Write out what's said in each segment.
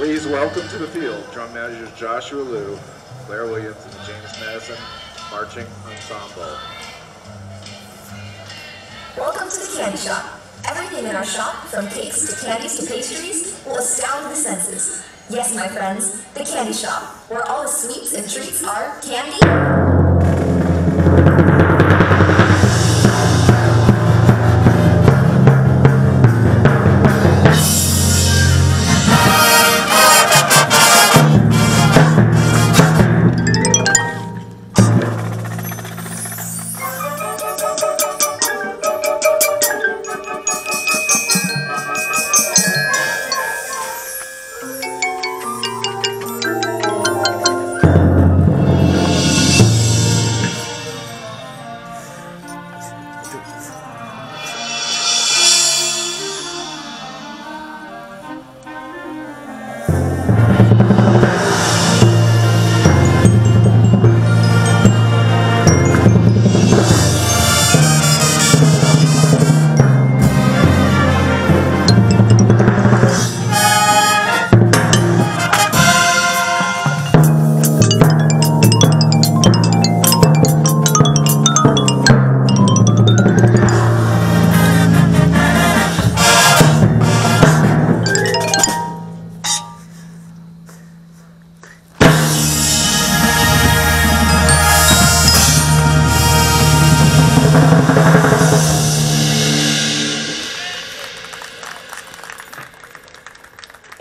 Please welcome to the field drum majors Joshua Liu, Claire Williams, and James Madison Marching Ensemble. Welcome to the candy shop. Everything in our shop, from cakes to candies to pastries, will astound the senses. Yes, my friends, the candy shop, where all the sweets and treats are candy.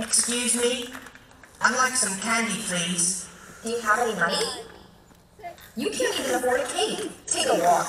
Excuse me, I'd like some candy, please. Do you have any money? You can't even afford a cake. Take a walk.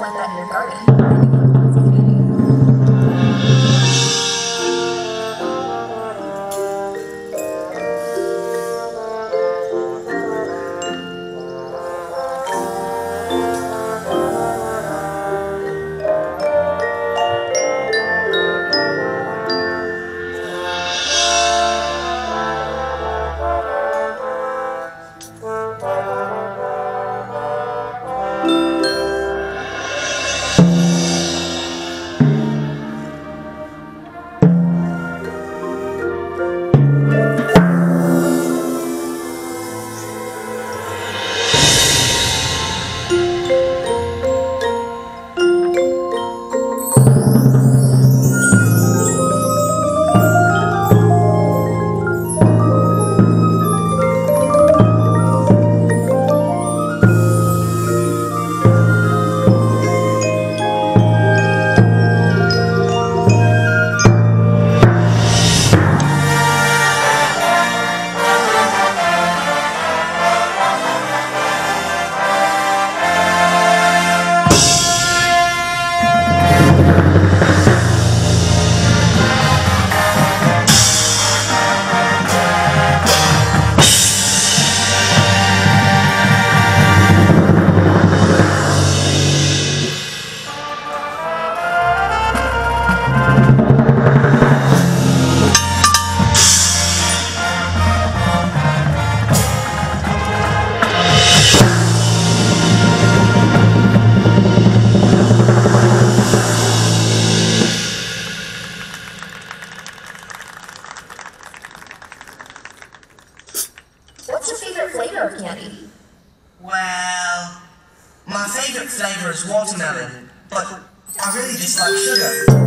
That in your garden. watermelon, but I really just like sugar.